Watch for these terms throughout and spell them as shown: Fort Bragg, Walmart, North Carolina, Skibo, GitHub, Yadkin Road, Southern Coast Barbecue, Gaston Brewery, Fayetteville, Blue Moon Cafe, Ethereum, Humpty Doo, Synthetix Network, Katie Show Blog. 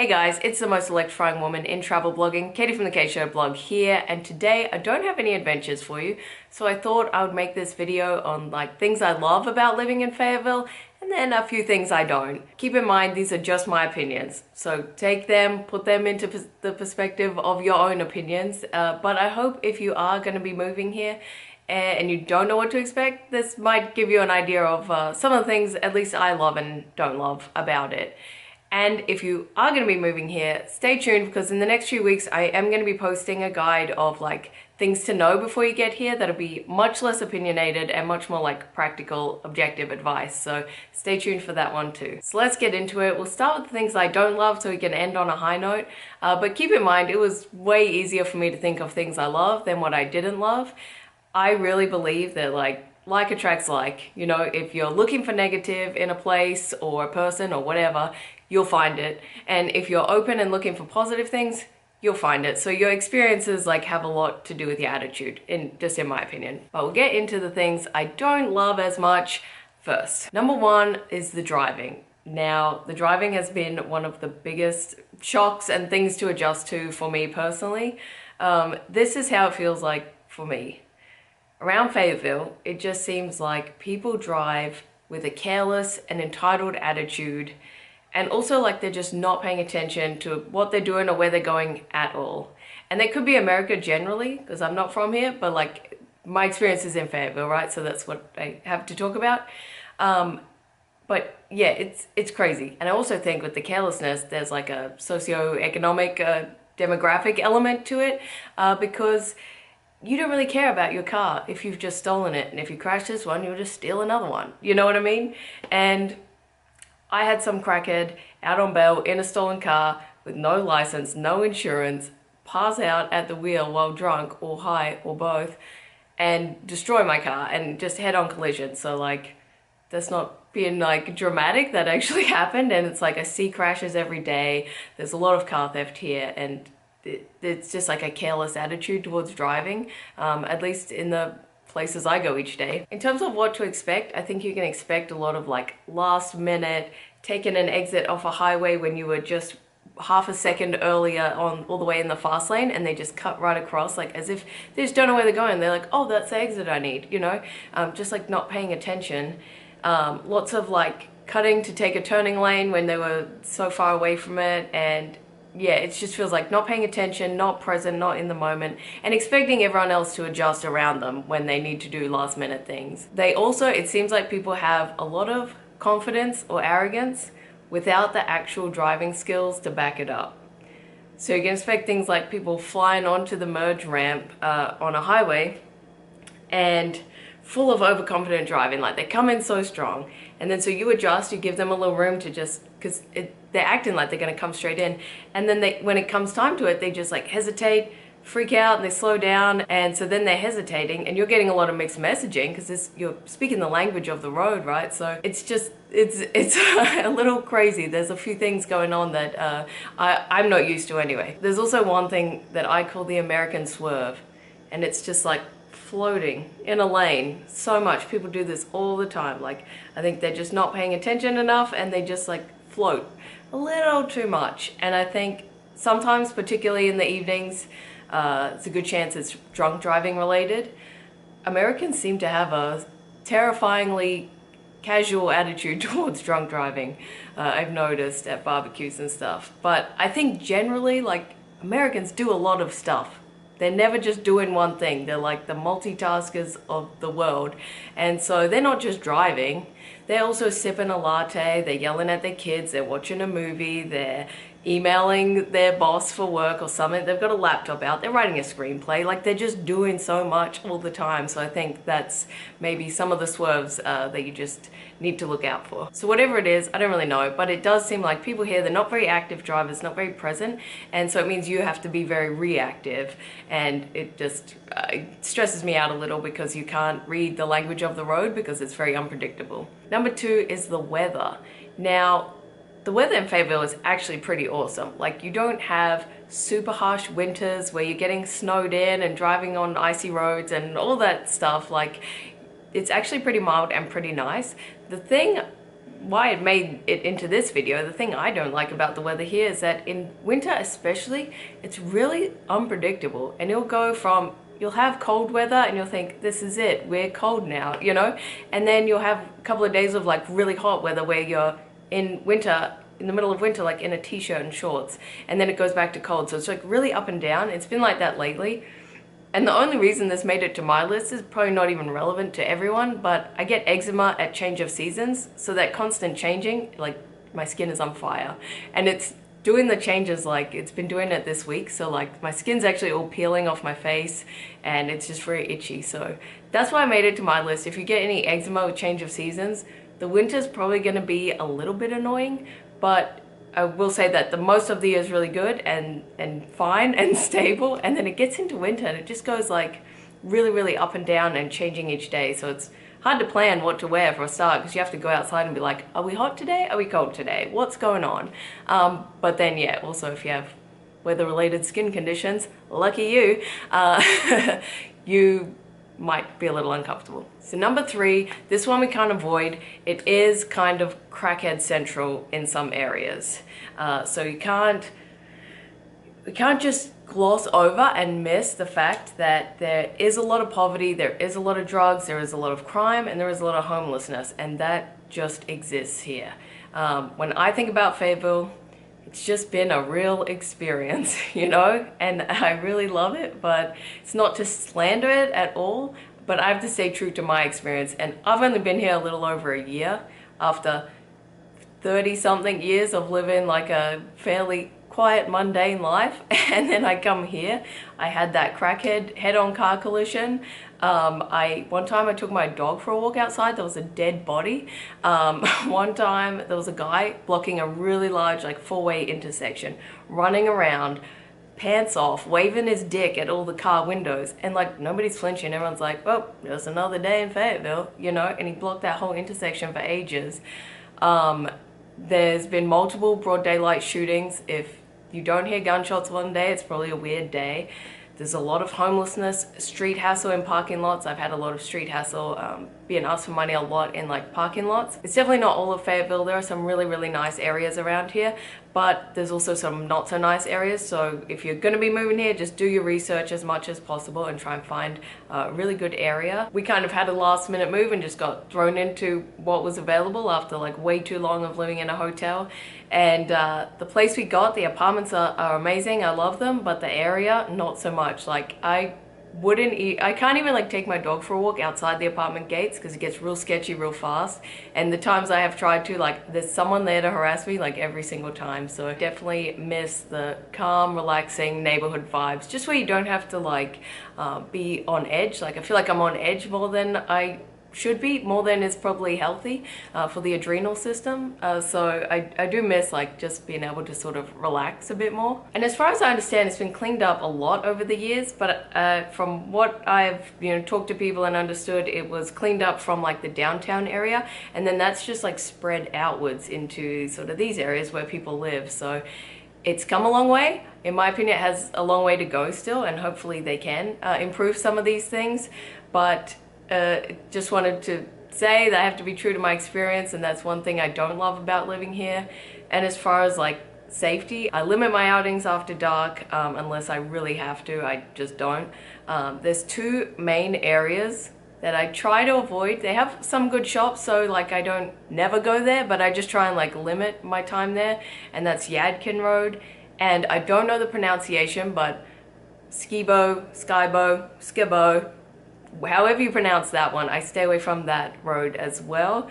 Hey guys, it's the most electrifying woman in travel blogging, Katie from the Katie Show Blog here, and today I don't have any adventures for you, so I thought I would make this video on like things I love about living in Fayetteville and then a few things I don't. Keep in mind these are just my opinions, so take them, put them into the perspective of your own opinions, but I hope if you are going to be moving here and you don't know what to expect, this might give you an idea of some of the things at least I love and don't love about it. And if you are going to be moving here, stay tuned because in the next few weeks I am going to be posting a guide of like things to know before you get here that'll be much less opinionated and much more like practical, objective advice. So stay tuned for that one too. So let's get into it. We'll start with the things I don't love so we can end on a high note. But keep in mind, it was way easier for me to think of things I love than what I didn't love. I really believe that like attracts like. You know, if you're looking for negative in a place or a person or whatever, you'll find it. And if you're open and looking for positive things, you'll find it. So your experiences like have a lot to do with your attitude, in my opinion. But we'll get into the things I don't love as much first. Number one is the driving. Now, the driving has been one of the biggest shocks and things to adjust to for me personally. This is how it feels like for me. Around Fayetteville, it just seems like people drive with a careless and entitled attitude, and also like they're just not paying attention to what they're doing or where they're going at all. And that could be America generally, because I'm not from here, but like my experience is in Fayetteville, right? So that's what I have to talk about. But yeah, it's crazy. And I also think with the carelessness, there's like a socioeconomic demographic element to it, because you don't really care about your car if you've just stolen it. And if you crash this one, you'll just steal another one. You know what I mean? And I had some crackhead out on bail in a stolen car with no license, no insurance, pass out at the wheel while drunk or high or both and destroy my car and just head-on collision. So like, that's not being like dramatic, that actually happened. And it's like, I see crashes every day. There's a lot of car theft here, and it's just like a careless attitude towards driving, at least in the places I go each day. In terms of what to expect, I think you can expect a lot of like last minute, taking an exit off a highway when you were just half a second earlier on all the way in the fast lane and they just cut right across, like as if they just don't know where they're going. They're like, oh, that's the exit I need, you know, just like not paying attention. Lots of like cutting to take a turning lane when they were so far away from it, and yeah, it just feels like not paying attention, not present, not in the moment, and expecting everyone else to adjust around them when they need to do last minute things. They also, it seems like people have a lot of confidence or arrogance without the actual driving skills to back it up. So you can expect things like people flying onto the merge ramp on a highway and full of overconfident driving, like they come in so strong, and then so you adjust, you give them a little room to just, because they're acting like they're going to come straight in, and then they, when it comes time to it, they just like hesitate, freak out, and they slow down, and so then they're hesitating, and you're getting a lot of mixed messaging because you're speaking the language of the road, right? So it's just it's a little crazy. There's a few things going on that I'm not used to anyway. There's also one thing that I call the American swerve, and it's just like floating in a lane so much. People do this all the time. Like, I think they're just not paying attention enough and they just like float a little too much. And I think sometimes, particularly in the evenings, it's a good chance it's drunk driving related. Americans seem to have a terrifyingly casual attitude towards drunk driving. I've noticed at barbecues and stuff. But I think generally, like, Americans do a lot of stuff. They're never just doing one thing. They're like the multitaskers of the world. And so they're not just driving. They're also sipping a latte. They're yelling at their kids. They're watching a movie. They're emailing their boss for work or something. They've got a laptop out. They're writing a screenplay. Like, they're just doing so much all the time. So I think that's maybe some of the swerves that you just need to look out for. So whatever it is, I don't really know, but it does seem like people here, they're not very active drivers, not very present, and so it means you have to be very reactive, and it just stresses me out a little because you can't read the language of the road because it's very unpredictable. Number two is the weather. Now, the weather in Fayetteville is actually pretty awesome. Like, you don't have super harsh winters where you're getting snowed in and driving on icy roads and all that stuff. Like, it's actually pretty mild and pretty nice. The thing why it made it into this video. The thing I don't like about the weather here is that in winter especially, it's really unpredictable, and it'll go from, you'll have cold weather and you'll think, this is it, we're cold now, you know? And then you'll have a couple of days of like really hot weather where you're in winter, in the middle of winter, like in a t-shirt and shorts, and then it goes back to cold. So it's like really up and down. It's been like that lately. And the only reason this made it to my list is probably not even relevant to everyone, but I get eczema at change of seasons. So that constant changing, like my skin is on fire, and it's doing the changes, like it's been doing it this week. So like my skin's actually all peeling off my face and it's just very itchy. So that's why I made it to my list. If you get any eczema with change of seasons, the winter's probably gonna be a little bit annoying, but I will say that the most of the year is really good and fine and stable, and then it gets into winter and it just goes like really, really up and down and changing each day. So it's hard to plan what to wear for a start, because you have to go outside and be like, are we hot today? Are we cold today? What's going on? But then yeah, also if you have weather-related skin conditions, lucky you, you might be a little uncomfortable. So number 3, this one we can't avoid. It is kind of crackhead central in some areas. So we can't just gloss over and miss the fact that there is a lot of poverty, there is a lot of drugs, there is a lot of crime, and there is a lot of homelessness, and that just exists here. When I think about Fayetteville, it's just been a real experience, you know, and I really love it, but it's not to slander it at all, but I have to stay true to my experience. And I've only been here a little over a year after 30 something years of living like a fairly quiet, mundane life, and then I come here, I had that crackhead head-on car collision. One time I took my dog for a walk outside, there was a dead body. One time there was a guy blocking a really large like four-way intersection, running around, pants off, waving his dick at all the car windows, and like nobody's flinching. Everyone's like, oh, there's another day in Fayetteville, you know, and he blocked that whole intersection for ages. There's been multiple broad daylight shootings. If you don't hear gunshots one day, it's probably a weird day. There's a lot of homelessness, street hassle in parking lots. I've had a lot of street hassle, being asked for money a lot in like parking lots. It's definitely not all of Fayetteville. There are some really, really nice areas around here, but there's also some not so nice areas. So if you're gonna be moving here, just do your research as much as possible and try and find a really good area. We kind of had a last minute move and just got thrown into what was available after like way too long of living in a hotel. And the place we got, the apartments are amazing. I love them, but the area, not so much. Like I can't even like take my dog for a walk outside the apartment gates because it gets real sketchy real fast, and the times I have tried to, like, there's someone there to harass me like every single time. So I definitely miss the calm, relaxing neighborhood vibes, just where you don't have to like be on edge. Like I feel like I'm on edge more than I should be, more than is probably healthy for the adrenal system. So I do miss like just being able to sort of relax a bit more. And as far as I understand, it's been cleaned up a lot over the years, but from what I've, you know, talked to people and understood, it was cleaned up from like the downtown area, and then that's just like spread outwards into sort of these areas where people live. So it's come a long way. In my opinion, it has a long way to go still, and hopefully they can improve some of these things, but just wanted to say that I have to be true to my experience, and that's one thing I don't love about living here. And as far as like safety, I limit my outings after dark unless I really have to. I just don't. There's two main areas that I try to avoid. They have some good shops, so like I don't never go there, but I just try and like limit my time there, and that's Yadkin Road, and I don't know the pronunciation, but Skibo, Skibo, Skibo, however you pronounce that one, I stay away from that road as well.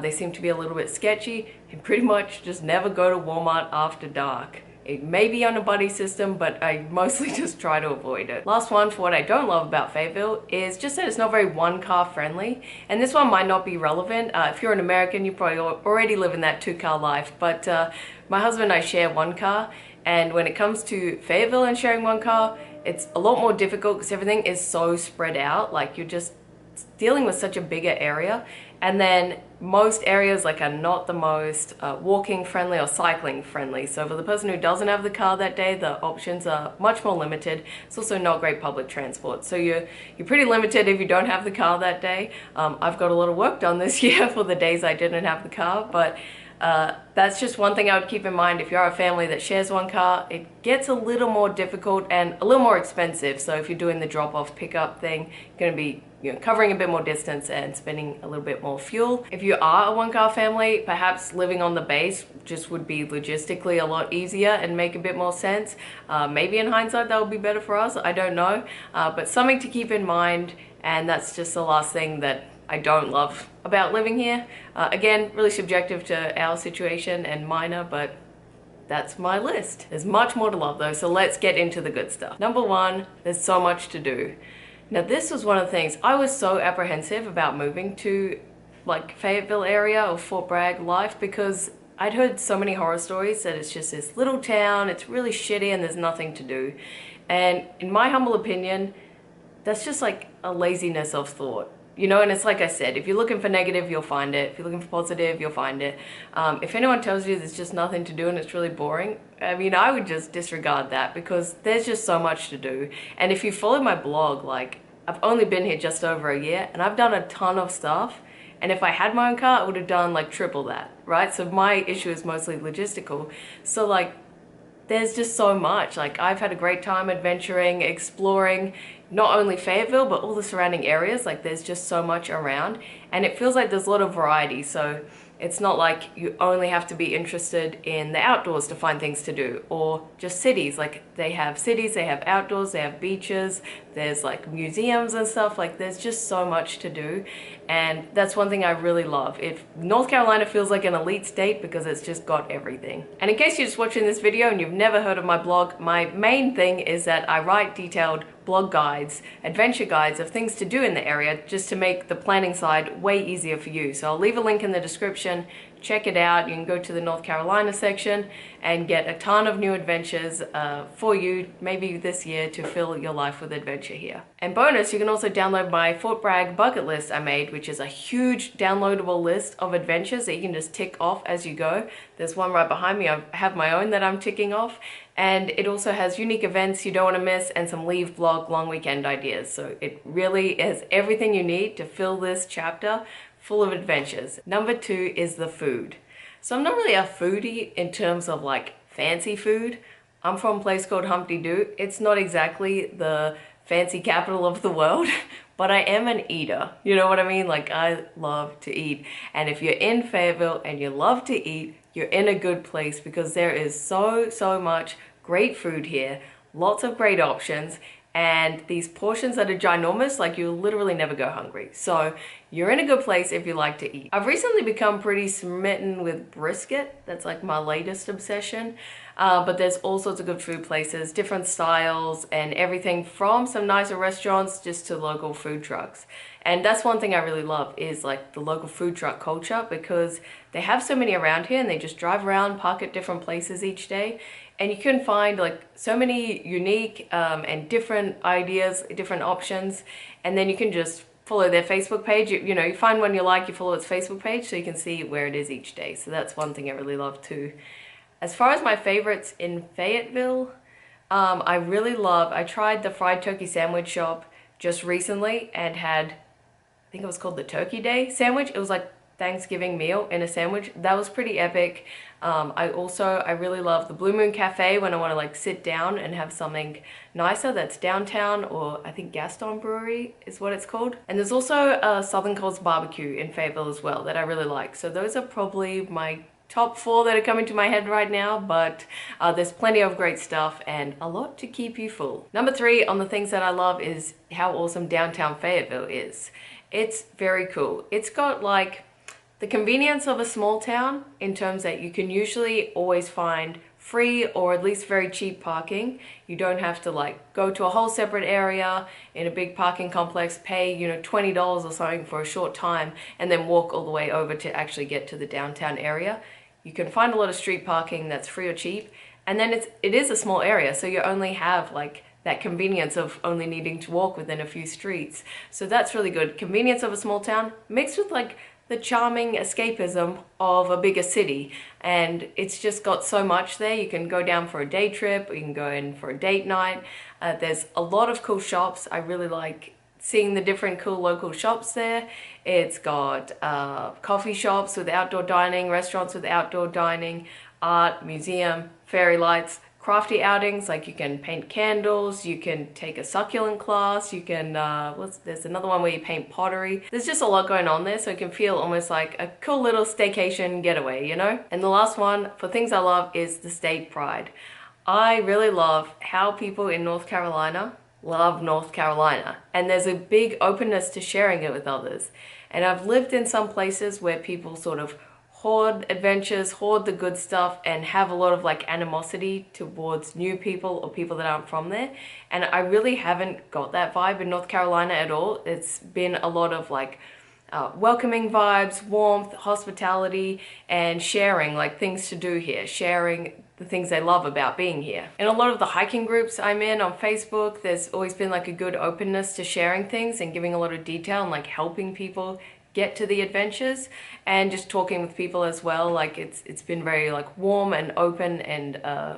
They seem to be a little bit sketchy, and pretty much just never go to Walmart after dark. It may be on a buddy system, but I mostly just try to avoid it. Last one for what I don't love about Fayetteville is just that it's not very one-car friendly, and this one might not be relevant. If you're an American, you probably already live in that two-car life, but my husband and I share one car, and when it comes to Fayetteville and sharing one car, it's a lot more difficult because everything is so spread out. Like you're just dealing with such a bigger area, And then most areas like are not the most walking friendly or cycling friendly. So for the person who doesn't have the car that day, the options are much more limited. It's also not great public transport. So you're pretty limited if you don't have the car that day. I've got a lot of work done this year for the days I didn't have the car, but that's just one thing I would keep in mind. If you're a family that shares one car, it gets a little more difficult and a little more expensive. So if you're doing the drop-off pickup thing, you're going to be covering a bit more distance and spending a little bit more fuel. If you are a one-car family, perhaps living on the base just would be logistically a lot easier and make a bit more sense. Maybe in hindsight that would be better for us, I don't know. But something to keep in mind, and that's just the last thing that I don't love about living here. Again, really subjective to our situation and minor, but that's my list. There's much more to love though, so let's get into the good stuff. Number one, there's so much to do. Now this was one of the things, I was so apprehensive about moving to like Fayetteville area or Fort Bragg life, because I'd heard so many horror stories that it's just this little town, it's really shitty and there's nothing to do. And in my humble opinion, that's just like a laziness of thought. You know, and it's like I said, if you're looking for negative, you'll find it. If you're looking for positive, you'll find it. If anyone tells you there's just nothing to do and it's really boring, I mean, I would just disregard that, because there's just so much to do. And if you follow my blog, like, I've only been here just over a year and I've done a ton of stuff. And if I had my own car, I would have done like triple that, right? So my issue is mostly logistical. So like, there's just so much. Like, I've had a great time adventuring, exploring, not only Fayetteville, but all the surrounding areas. Like, there's just so much around, and it feels like there's a lot of variety. So it's not like you only have to be interested in the outdoors to find things to do, or just cities. Like, they have cities, they have outdoors, they have beaches, there's like museums and stuff. Like, there's just so much to do. And that's one thing I really love. North Carolina feels like an elite state because it's just got everything. And in case you're just watching this video and you've never heard of my blog, my main thing is that I write detailed blog guides, adventure guides of things to do in the area, just to make the planning side way easier for you. So I'll leave a link in the description. Check it out. You can go to the North Carolina section and get a ton of new adventures for you, maybe this year, to fill your life with adventure here. And bonus, you can also download my Fort Bragg bucket list I made, which is a huge downloadable list of adventures that you can just tick off as you go. There's one right behind me. I have my own that I'm ticking off. And it also has unique events you don't want to miss and some leave vlog long weekend ideas. So it really has everything you need to fill this chapter full of adventures. Number two is the food. So I'm not really a foodie in terms of like fancy food. I'm from a place called Humpty Doo. It's not exactly the fancy capital of the world, but I am an eater. You know what I mean? Like, I love to eat. And if you're in Fayetteville and you love to eat, you're in a good place, because there is so much great food here, lots of great options. And these portions that are ginormous, like, you'll literally never go hungry. So you're in a good place if you like to eat. I've recently become pretty smitten with brisket. That's like my latest obsession. But there's all sorts of good food places, different styles and everything, from some nicer restaurants just to local food trucks. And that's one thing I really love, is like the local food truck culture, because they have so many around here and they just drive around, park at different places each day. And you can find like so many unique and different ideas, different options. And then you can just follow their Facebook page. You know, you find one you like, you follow its Facebook page so you can see where it is each day. So that's one thing I really love too. As far as my favorites in Fayetteville, I tried the fried turkey sandwich shop just recently and had, I think it was called the Turkey Day sandwich. It was like Thanksgiving meal in a sandwich. That was pretty epic. I really love the Blue Moon Cafe when I want to like sit down and have something nicer. That's downtown, or I think Gaston Brewery is what it's called. And there's also a Southern Coast Barbecue in Fayetteville as well that I really like. So those are probably my top four that are coming to my head right now, but there's plenty of great stuff and a lot to keep you full. Number three on the things that I love is how awesome downtown Fayetteville is. It's very cool. It's got like the convenience of a small town in terms that you can usually always find free or at least very cheap parking. You don't have to like go to a whole separate area in a big parking complex, pay, you know, $20 or something for a short time and then walk all the way over to actually get to the downtown area. You can find a lot of street parking that's free or cheap. And then it is a small area, so you only have like that convenience of only needing to walk within a few streets. So that's really good. Convenience of a small town mixed with like the charming escapism of a bigger city, and it's just got so much there. You can go down for a day trip, you can go in for a date night. There's a lot of cool shops. I really like seeing the different cool local shops there. It's got coffee shops with outdoor dining, restaurants with outdoor dining, art, museum, fairy lights, crafty outings, like you can paint candles, you can take a succulent class, you can, there's another one where you paint pottery. There's just a lot going on there, so it can feel almost like a cool little staycation getaway, you know? And the last one for things I love is the state pride. I really love how people in North Carolina love North Carolina, and there's a big openness to sharing it with others. And I've lived in some places where people sort of hoard adventures, hoard the good stuff, and have a lot of like animosity towards new people or people that aren't from there. And I really haven't got that vibe in North Carolina at all. It's been a lot of like welcoming vibes, warmth, hospitality, and sharing like things to do here, sharing the things they love about being here. And a lot of the hiking groups I'm in on Facebook, there's always been like a good openness to sharing things and giving a lot of detail and like helping people get to the adventures, and just talking with people as well. Like it's been very like warm and open and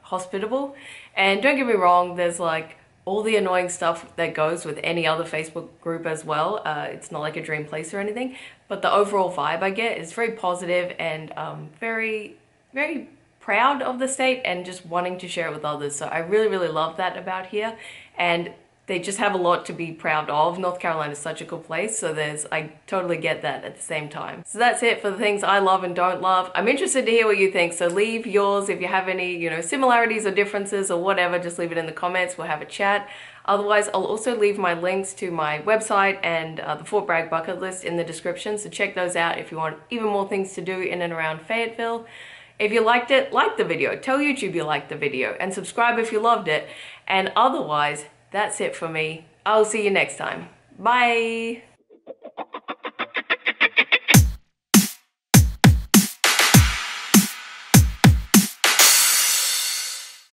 hospitable. And don't get me wrong, there's like all the annoying stuff that goes with any other Facebook group as well. It's not like a dream place or anything, but the overall vibe I get is very positive and very, very proud of the state and just wanting to share it with others. So I really, really love that about here, and they just have a lot to be proud of. North Carolina is such a cool place, so I totally get that at the same time. So that's it for the things I love and don't love. I'm interested to hear what you think, so leave yours. If you have any, you know, similarities or differences or whatever, just leave it in the comments, we'll have a chat. Otherwise, I'll also leave my links to my website and the Fort Bragg bucket list in the description, so check those out if you want even more things to do in and around Fayetteville. If you liked it, like the video. Tell YouTube you liked the video, and subscribe if you loved it. And otherwise, that's it for me. I'll see you next time. Bye!